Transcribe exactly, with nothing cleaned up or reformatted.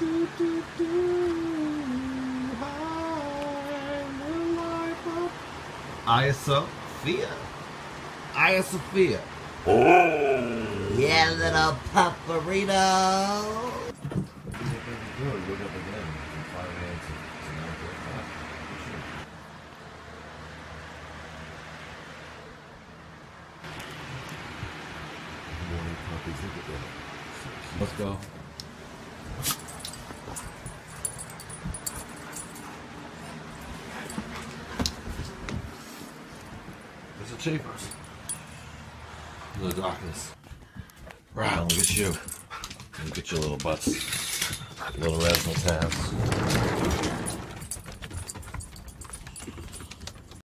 do, do, do. I'm the life of AYASOPHIA. AYASOPHIA. Oh, yeah, little pufferito. Let's go. There's a cheapers. The darkness. Right, look at you. Look at your little butts. Little razzle tabs.